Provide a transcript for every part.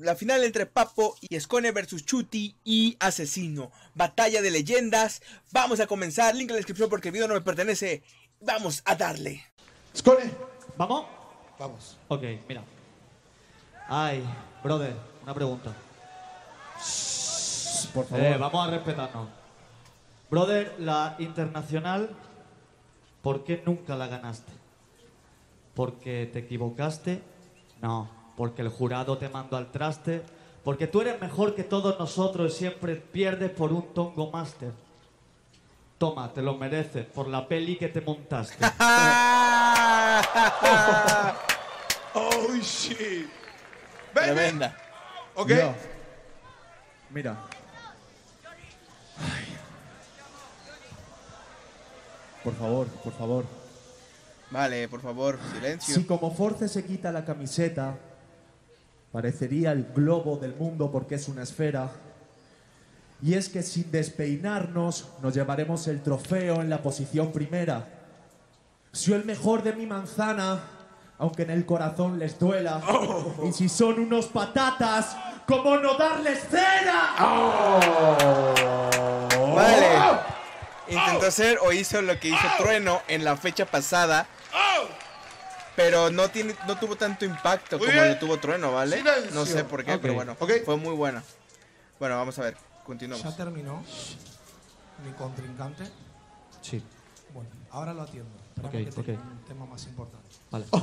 La final entre Papo y Skone versus Chuty y Asesino. Batalla de leyendas. Vamos a comenzar. Link en la descripción porque el video no me pertenece. Vamos a darle. Skone, ¿vamos? Vamos. Ok, mira. Ay, brother, una pregunta. Shh, por favor. Vamos a respetarnos. Brother, la internacional, ¿por qué nunca la ganaste? ¿Porque te equivocaste? No. Porque el jurado te mandó al traste, porque tú eres mejor que todos nosotros y siempre pierdes por un tongo máster. Toma, te lo mereces por la peli que te montaste. Oh shit. Tremenda. Ok. Yo. Mira. Ay. Por favor, por favor. Vale, por favor, silencio. Si como Force se quita la camiseta, parecería el globo del mundo porque es una esfera. Y es que sin despeinarnos nos llevaremos el trofeo en la posición primera. Soy el mejor de mi manzana, aunque en el corazón les duela. Oh. Y si son unos patatas, ¿cómo no darles cera? Oh. Vale. Intentó hacer o hizo lo que hizo Trueno en la fecha pasada. Pero no tuvo tanto impacto muy como bien. Lo tuvo Trueno, ¿vale? Silencio. No sé por qué, okay. Pero bueno, okay. Fue muy buena. Bueno, vamos a ver, continuamos. ¿Ya terminó mi contrincante? Sí. Bueno, ahora lo atiendo. Espérame, okay, que okay. Un tema más importante. Vale. Oh.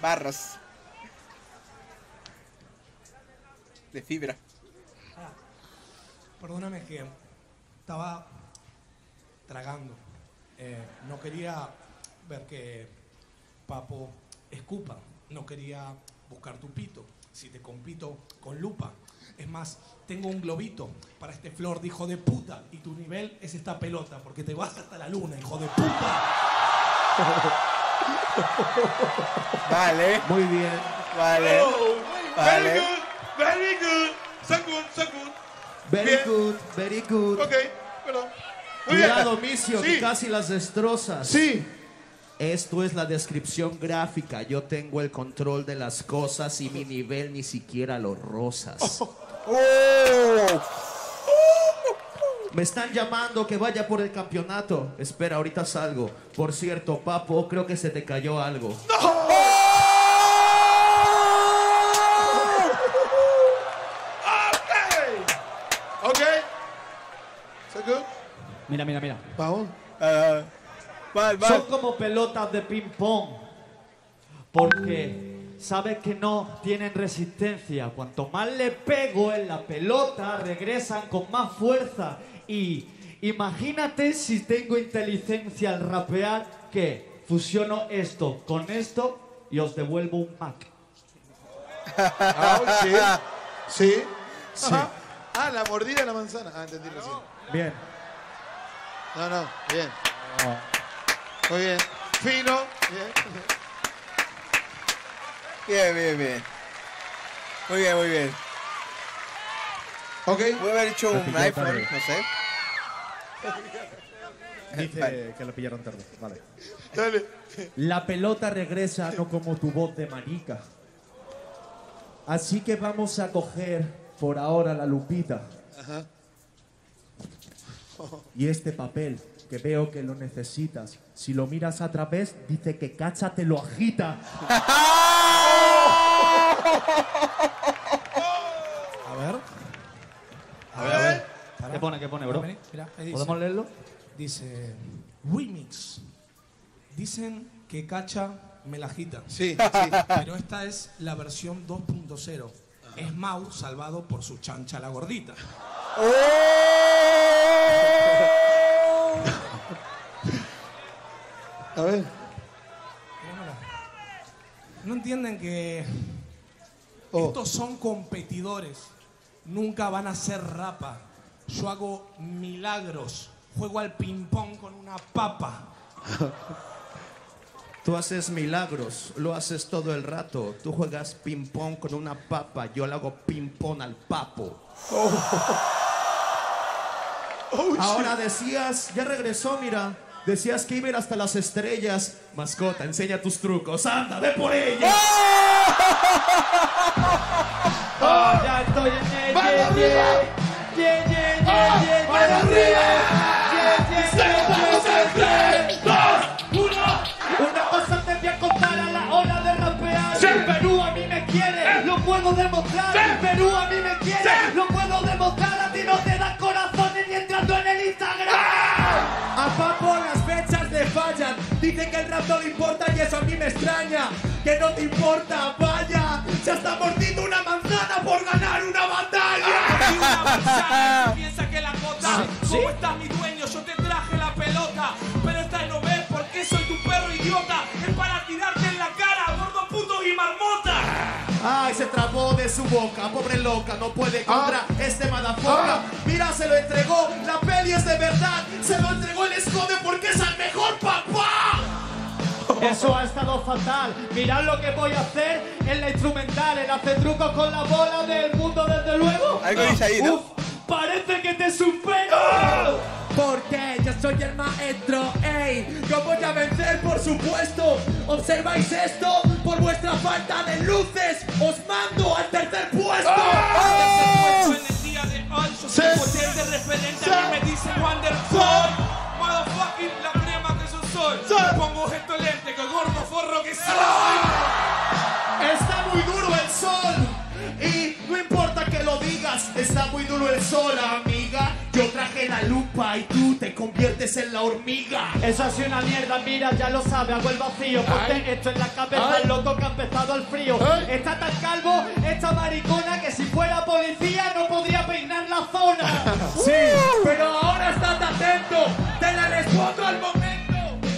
Barras. De fibra. Ah, perdóname que estaba tragando. No quería ver que Papo escupa. No quería buscar tu pito. Si te compito con lupa. Es más, tengo un globito para este flor de hijo de puta. Y tu nivel es esta pelota, porque te vas hasta la luna, hijo de puta. Vale. Muy bien. Vale. Oh, vale. Very good. Very good. So good, so good. Very bien. Good, very good. Ok, perdón. Cuidado, Micio, sí. Que casi las destrozas. Sí. Esto es la descripción gráfica. Yo tengo el control de las cosas y mi nivel ni siquiera los rozas. Oh. Oh. Me están llamando que vaya por el campeonato. Espera, ahorita salgo. Por cierto, Papo, creo que se te cayó algo. ¡No! Mira, mira, mira. Son como pelotas de ping-pong. Porque sabes que no tienen resistencia. Cuanto más le pego en la pelota, regresan con más fuerza. Y imagínate si tengo inteligencia al rapear, que fusiono esto con esto y os devuelvo un Mac. Oh, sí. Sí. Sí. Ajá. Ah, la mordida de la manzana. Ah, entendí recién. Bien. No, no, bien. No. Muy bien. Fino. Bien. Bien, bien, bien. Muy bien, muy bien. Ok. Voy a haber hecho un iPhone, no sé. Dice vale. Que lo pillaron tarde. Vale. Dale. La pelota regresa, no como tu voz de marica. Así que vamos a coger por ahora la lupita. Ajá. Y este papel, que veo que lo necesitas. Si lo miras a través, dice que Cacha te lo agita. A ver. A ver, a ver. ¿Qué pone, bro? Mira, ahí dice. ¿Podemos leerlo? Dice... Wimix. Dicen que Cacha me la agita. Sí, sí. Pero esta es la versión 2.0. Es Mau salvado por su chancha la gordita. A ver. No entienden que estos son competidores. Nunca van a ser rapa. Yo hago milagros. Juego al ping-pong con una papa. Tú haces milagros, lo haces todo el rato. Tú juegas ping-pong con una papa. Yo le hago ping-pong al Papo. Oh. Oh, ahora decías, ya regresó, mira. Decías que iba a ir hasta las estrellas. Mascota, enseña tus trucos. ¡Anda, ve por ella! ¡Oh! ¡Ya estoy en el! ¡Para arriba! ¡Para arriba! ¡3, 2, 1! Una cosa te voy a contar a la hora de rapear. Sí. El Perú a mí me quiere, lo puedo demostrar. Sí. El Perú a mí me quiere, sí, lo puedo demostrar. A ti no te das corazones ni entrando en el Instagram. A Papo las fechas le fallan. Dicen que el rap no le importa y eso a mí me extraña. Que no te importa, vaya. Se está mordiendo una manzana por ganar una batalla. Y una manzana que piensa que la jota. ¿Sí? ¿Cómo estás, mi dueño? Yo te traje la pelota. Pero esta no ves porque soy tu perro idiota. Es para tirarte en la cara, gordo puto y marmota. Ay, se trabó de su boca, pobre loca, no puede contra este madafoca. Mira, se lo entregó, la peli es de verdad. Se lo entregó el Skone porque es el mejor papá. Eso ha estado fatal. Mirad lo que voy a hacer en la instrumental. Él hace trucos con la bola del mundo, desde luego. Algo dice ahí, ¿no? Uf, parece que te supero. Porque yo soy el maestro, ey. Yo voy a vencer, por supuesto. ¿Observáis esto? Por vuestra falta de luces, os mando al tercer puesto. Al tercer puesto en el día de hoy. Yo soy potente referente, a mí me dicen Wonderful. Motherfucking la crema que yo soy. Me pongo gesto lente, que gordo forro que soy. Está muy duro el sol. Y no importa que lo digas, está muy duro el sol, amiga. Yo traje la lupa y tú te conviertes en la hormiga. Eso ha sido una mierda, mira, ya lo sabes, hago el vacío. Ponte esto en la cabeza, el loco que ha empezado al frío. Está tan calvo esta maricona que si fuera policía no podría peinar la zona. Sí, pero ahora estás atento, te la respondo al momento.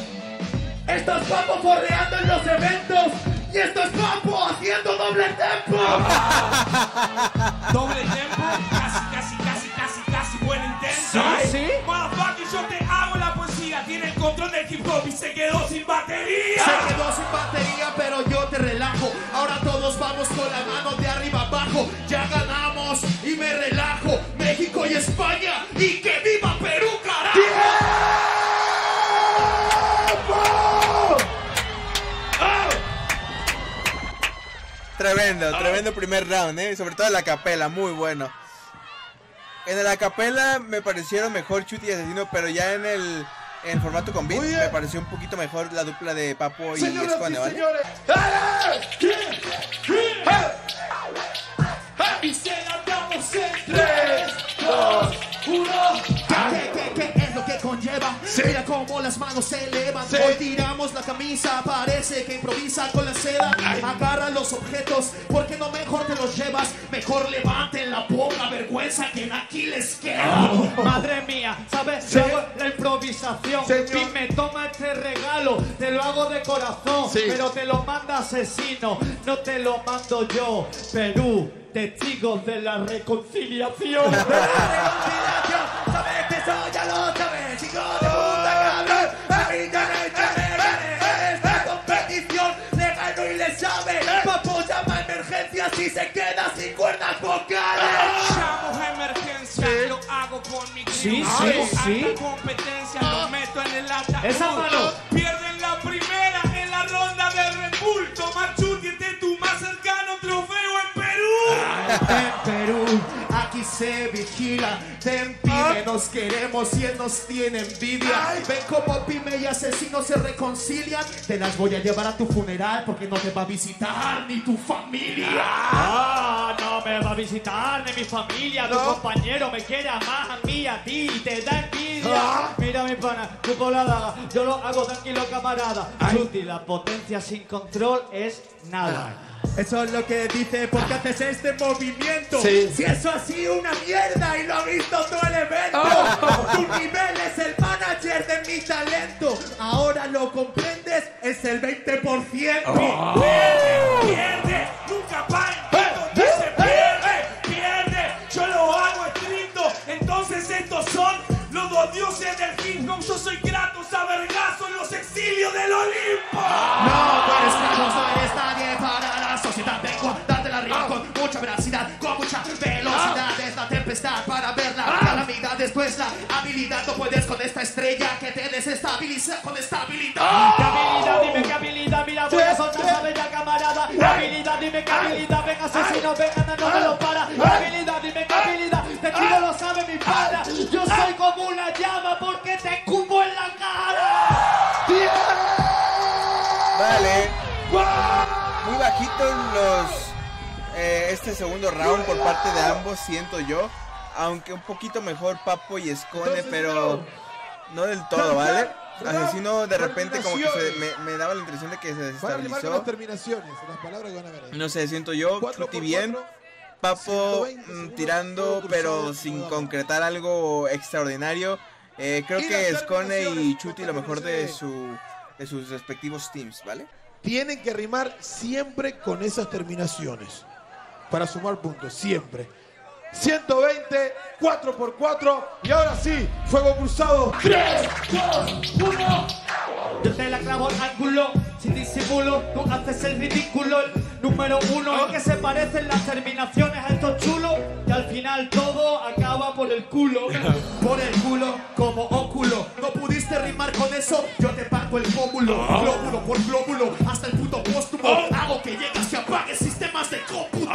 Esto es Papo forreando en los eventos. Y esto es Papo haciendo doble tempo. Doble tempo, casi, buen intento. ¿Sí? Motherfucker, yo te hago la poesía. Tiene el control del hip hop y se quedó sin batería. Se quedó sin batería, pero yo te relajo. Ahora todos vamos con la mano de arriba abajo. Ya ganamos y me relajo. México y España, y que viva Perú, carajo. Yeah. Tremendo, tremendo primer round, sobre todo la capela, muy bueno. En la capela me parecieron mejor Chuty y Asesino, pero ya en el formato con beat me pareció un poquito mejor la dupla de Papo y Skone, ¿vale? Señores, y se la damos en 3, 2, 1. ¿Qué es lo que conlleva? Mira cómo las manos se elevan. Hoy tiramos la camisa, parece que improvisa con la seda. Agarra los objetos, porque no mejor te los llevas. Mejor levanten la poca vergüenza que aquí les queda. Madre mía, ¿sabes? Yo hago la improvisación. Pyme, toma este regalo, te lo hago de corazón. Pero te lo manda Asesino, no te lo mando yo. Perú, testigos de la reconciliación. ¡De la reconciliación! ¡Sabes que soy, ya lo sabes, chicos! Si se queda sin cuerdas vocales, llamo a emergencia, lo hago con mi crew. Alta competencia, lo meto en el ataúd. Esa mano. Pierden la primera en la ronda de repulso. Toma Chuty, este es tu más cercano trofeo en Perú. En Perú, aquí se vigila. Ten Pyme, nos queremos y él nos tiene envidia. Ven como Pyme y Asesino se reconcilian. Te las voy a llevar a tu funeral porque no te va a visitar ni tu familia. No me va a visitar ni mi familia. Tu compañero me quiere más a mí, a ti, y te da envidia. Mira mi pana, tú con la daga, yo lo hago tranquilo, camarada. Chuty, la potencia sin control es nada. Eso es lo que dice, ¿por qué haces este movimiento? Si eso ha sido una mierda y lo ha visto todo el evento. Tu nivel es el manager de mi talento. Ahora lo comprendes, es el 20%. Pierde, nunca para, pierde. Yo lo hago estricto, entonces estos son los dos dioses del King Kong. Yo soy Kratos a vergazo en los exilios del Olimpo. No eres Kratos, no eres nadie para sociedad, vengo a darte la riva con mucha veracidad, con mucha velocidad. Es la tempestad para ver la calamidad después. respuesta. Habilidad, no puedes con esta estrella que te desestabiliza con esta habilidad. ¡Oh! ¿Qué habilidad? Dime qué habilidad. Mira, voy a soltar esa bella camarada. ¿Qué habilidad? Dime qué habilidad. Venga, asesino, venga, no me lo para. ¿Qué habilidad? Dime qué habilidad. De ti no lo sabe mi pana. Yo soy como una llama porque te cubo en la cara. ¡Bien! Vale. Muy bajito los... este segundo round por parte de ambos, siento yo. Aunque un poquito mejor Papo y Skone, pero no del todo, ¿vale? Asesino de repente como que me daba la impresión de que se desestabilizó. Las terminaciones, las palabras que van a ver ahí. No sé, siento yo, Chuty bien, Papo tirando, pero sin concretar algo extraordinario. Creo que Skone y Chuty lo mejor de sus respectivos teams, ¿vale? Tienen que rimar siempre con esas terminaciones para sumar puntos, siempre. 120, 4x4. Y ahora sí, fuego cruzado. 3, 2, 1. Yo te la clavo al ángulo, sin disimulo, tú haces el ridículo. Número 1, lo que se parecen las terminaciones a estos chulos, que al final todo acaba por el culo. Por el culo como óculo. No pudiste rimar con eso, yo te pago el módulo. Glóbulo por glóbulo, hasta el puto póstumo. Hago que llegas y apagues sistemas de cómputo.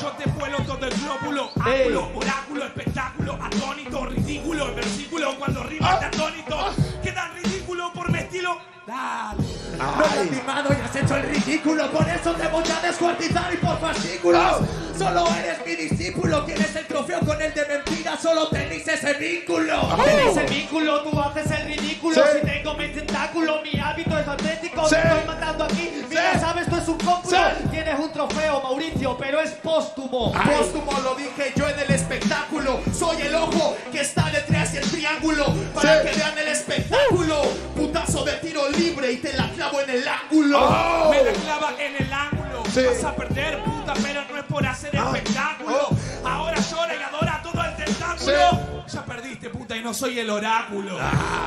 Yo te vuelo todo el glóbulo. Ángulo, oráculo, espectáculo, atónito, ridículo. En versículo, cuando rimas de atónito, queda ridículo por mi estilo. Dale. No has lastimado y has hecho el ridículo. Por eso te voy a descuartizar y por fascículos. Solo eres mi discípulo. Tienes el trofeo con el de mentira. Solo tenéis ese vínculo. Tenéis el vínculo, tú haces el ridículo. Si tengo mi tentáculo, mi hábito es auténtico. Te estoy matando aquí. Mira, sabes, tú es un cómpulo. Tienes un trofeo, Mauricio, pero es póstumo. Póstumo lo dije yo en el espectáculo. Soy el ojo que está detrás del triángulo. Para que vean el espectáculo. Putazo de tiro libre y te la clavo en el ángulo. Me la clava en el ángulo. Vas a perder, puta, pero no es por hacer espectáculo. Ahora llora y adora todo el tentáculo. Ya perdiste, puta, y no soy el oráculo.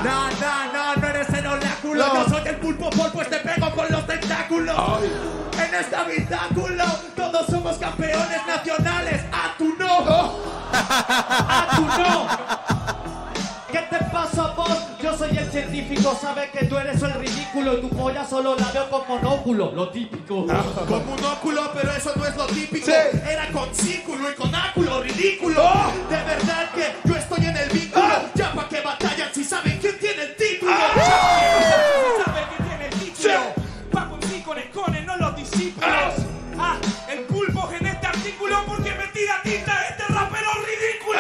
No eres el oráculo. Yo soy el pulpo, pues te pego con los tentáculos. En este habitáculo todos somos campeones nacionales. ¡A tu no! ¡A tu no! ¿Qué te pasa a vos? Yo soy el científico, sabes que tú eres el ridículo. Y tu polla solo la veo con monóculo, lo típico. Con monóculo, pero eso no es lo típico. Era con círculo y con áculo, ridículo. De verdad que yo estoy en el vínculo. Ya pa' que batallan si saben quién tiene el título. Si saben quién tiene el título. Papo y con Skone, no los discípulos. El pulpo en este artículo porque me tira tinta este rapero ridículo.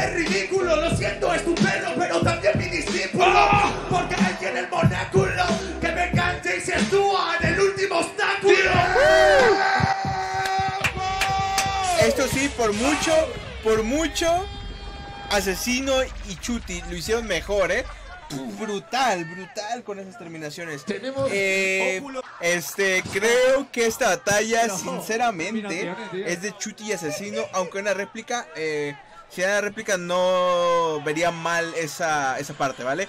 Es ridículo, lo siento, es tu perro, pero también mi discípulo. Porque él tiene el monáculo que me engancha y se estúa en el último obstáculo. Esto sí, por mucho, Asesino y Chuty lo hicieron mejor, ¿eh? Brutal con esas terminaciones. Tenemos creo que esta batalla, sinceramente, es de Chuty y Asesino, aunque una réplica... Si era la réplica no vería mal esa parte, ¿vale?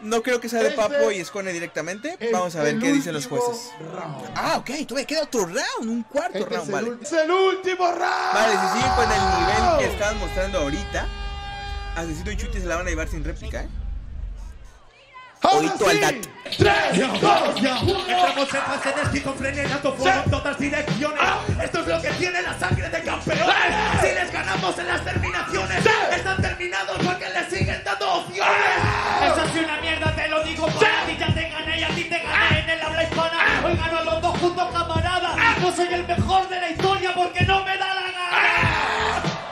No creo que sea de Papo y Skone directamente. Vamos a ver qué dicen los jueces. Ok, todavía queda otro round, un cuarto round, ¿vale? ¡Es el último round! Vale, si siguen con el nivel que estaban mostrando ahorita, Asesino y Chuty se la van a llevar sin réplica, ¿eh? Oito al dato. 3, 2, 1. Estamos en fase de esquizofrenia y dato fuego en todas direcciones. Esto es lo que tiene la sangre de campeones. Si les ganamos en las terminaciones, están terminados porque les siguen dando opciones. Eso es una mierda, te lo digo. Para ti ya te gané y a ti te gané en el habla hispana. Hoy gano a los dos juntos, camaradas. Yo soy el mejor de la historia porque no me da la gana.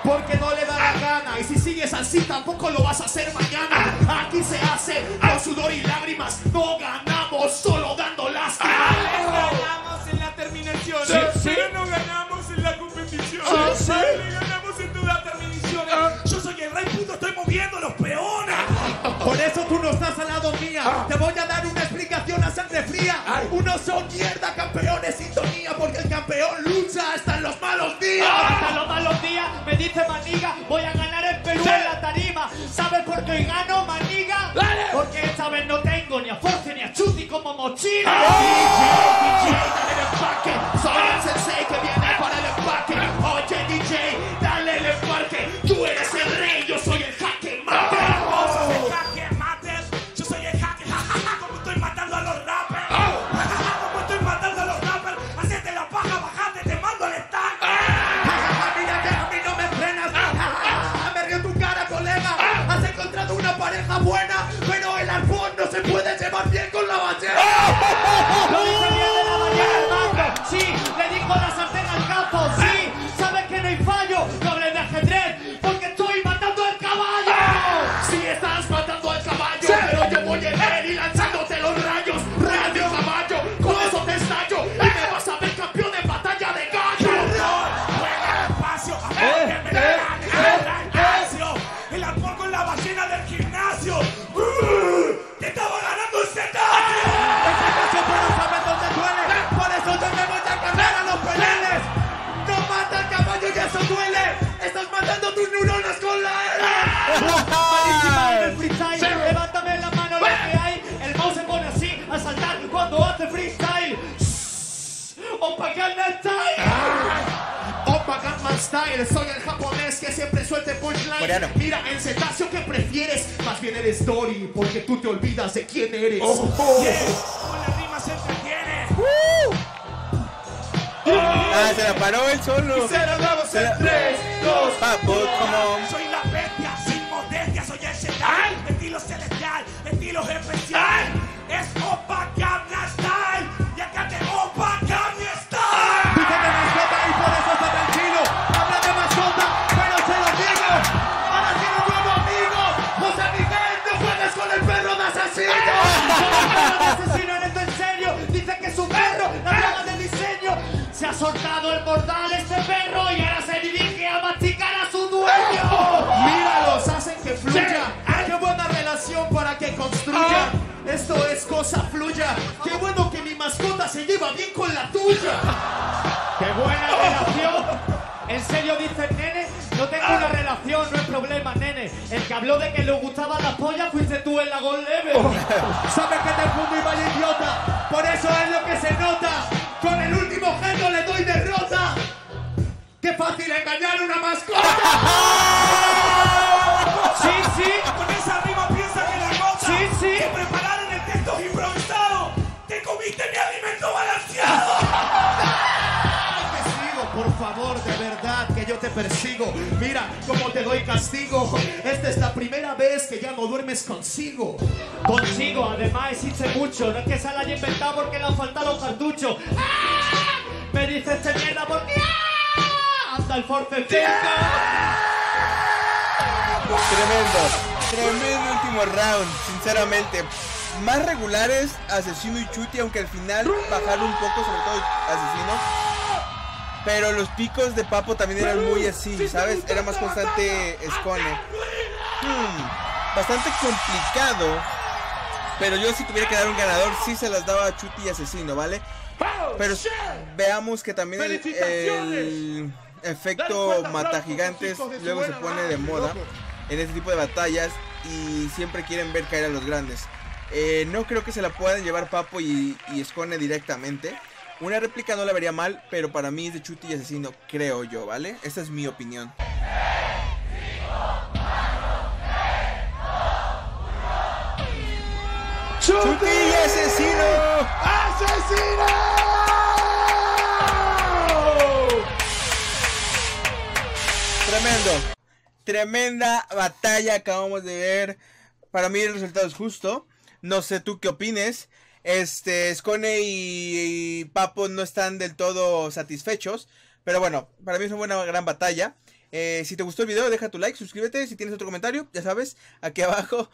Porque no le da la gana. Y si sigues así tampoco lo vas a hacer mañana. Aquí se hace con sudor y lágrimas. No ganamos solo dando lástima. Ganamos en la terminación. Pero no ganamos en la competición. Le ganamos en todas las terminaciones. Yo soy el rey puto, estoy moviendo los peones. Por eso tú no estás al lado mía. Te voy a dar una explicación a sangre fría. Unos son mierda, campeones, sintonía. Porque el campeón lucha hasta en los malos días. Hasta los malos días me dice maniga. Voy a ganar en Perú en la tarima. ¿Sabes por qué gano, maniga? Porque esta vez no tengo ni a Force ni a Chuty como mochila. DJ, dale el empaque. Soy el sensei que viene para el empaque. Oye, DJ, dale el empaque. ¡Se va bien con la bachera! ¡Lo dijo el día de la mañana el banco! ¡Sí! ¡Le dijo la sartén al capo! ¡Sí! ¡Sabes que no hay fallo! ¡No hables de ajedrez! ¡Porque estoy matando al caballo! ¡Sí estás matando al caballo! ¡Sí! ¡Pero yo voy en él y lanzándote los rayos! ¡Radio caballo! ¡Con eso te estallo! ¡Y me vas a ver campeón de batalla de gallo! ¡No! ¡Juega despacio! ¡El alcohol con la bachera del gimnasio! ¡Que estaba ganando un setaje! ¡Esta canción para saber dónde duele! ¡Por eso tenemos que cargar a los peleles! ¡No mata al caballo y eso duele! ¡Estás matando tus neuronas con la era! ¡Freestyle! ¡Levántame la mano lo que hay! El Mau se pone así a saltar cuando hace freestyle. ¡Opacana style! ¡Opacana style! Soy el japonés que siempre suelte punchline. Coreano. Mira, en cetáceo, ¿qué prefieres? Más bien eres Dory, porque tú te olvidas de quién eres. Con las rimas se entretiene. Se la paró él solo. Y se la damos en 3, 2, Papo, como... Soy la bestia, sin modestia, soy el Jedi. Estilo celestial, estilo especial. Es Opacana style. Y acá te Opacana style. Dígame mascota y por eso está tranquilo. Habla de mascota, pero se lo digo. Ahora tiene un nuevo amigo. José Miguel, no juegues con el perro de Asesino. El perro de Asesino, eres en serio. Dice que es un perro, la llama de diseño. Se ha soltado el bordal este perro y ahora se dirige a masticar a su dueño. Míralos, hacen que fluya. Qué buena relación para que construya. Esto es cosa fluya. Qué bueno que mi mascota se lleva bien con la tuya. Qué buena relación. En serio dicen, nene, no tengo una relación, no es problema, nene. El que habló de que le gustaban las pollas fuiste tú en la God Level. Sabes que te fumo y vaya idiota. Por eso es lo que se nota. Con el último gesto le doy derrota. Qué fácil engañar una mascota. Sí. Con esa rima piensa que la nota. Sí. Que prepararon el texto improvisado. Te comiste mi alimento balanceado. Por favor, de verdad que yo te persigo. Mira cómo te doy castigo. Esta es la primera vez que ya no duermes consigo. Consigo, además existe mucho. No es que se la haya inventado porque le han faltado los cartuchos. ¡Ah! Me dices te mierda porque ¡ah! Hasta el Force. Tremendo último round, sinceramente. Más regulares Asesino y Chuty, aunque al final bajaron un poco, sobre todo Asesino. Pero los picos de Papo también eran muy así, ¿sabes? Era más constante Skone. Bastante complicado. Pero yo si tuviera que dar un ganador, sí se las daba a Chuty y Asesino, ¿vale? Pero veamos que también el efecto mata gigantes luego se pone de moda en este tipo de batallas. Y siempre quieren ver caer a los grandes. No creo que se la puedan llevar Papo y Skone directamente. Una réplica no la vería mal, pero para mí es de Chuty y Asesino, creo yo, ¿vale? Esa es mi opinión. 6, 5, 4, 3, 2, 1. ¡Chuty y Asesino! ¡Asesino! Tremendo. Tremenda batalla acabamos de ver. Para mí el resultado es justo. No sé tú qué opines. Skone y Papo no están del todo satisfechos. Pero bueno, para mí es una buena gran batalla. Si te gustó el video, deja tu like, suscríbete. Si tienes otro comentario, ya sabes, aquí abajo.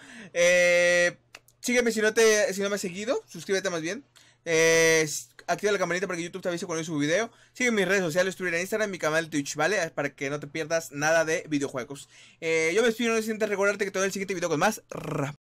Sígueme si no me has seguido. Suscríbete más bien. Activa la campanita para que YouTube te avise cuando yo subo video. Sigue mis redes sociales, Twitter, Instagram, mi canal de Twitch, ¿vale? Para que no te pierdas nada de videojuegos. Yo me despido, no sin antes recordarte que te veo en el siguiente video con más rap.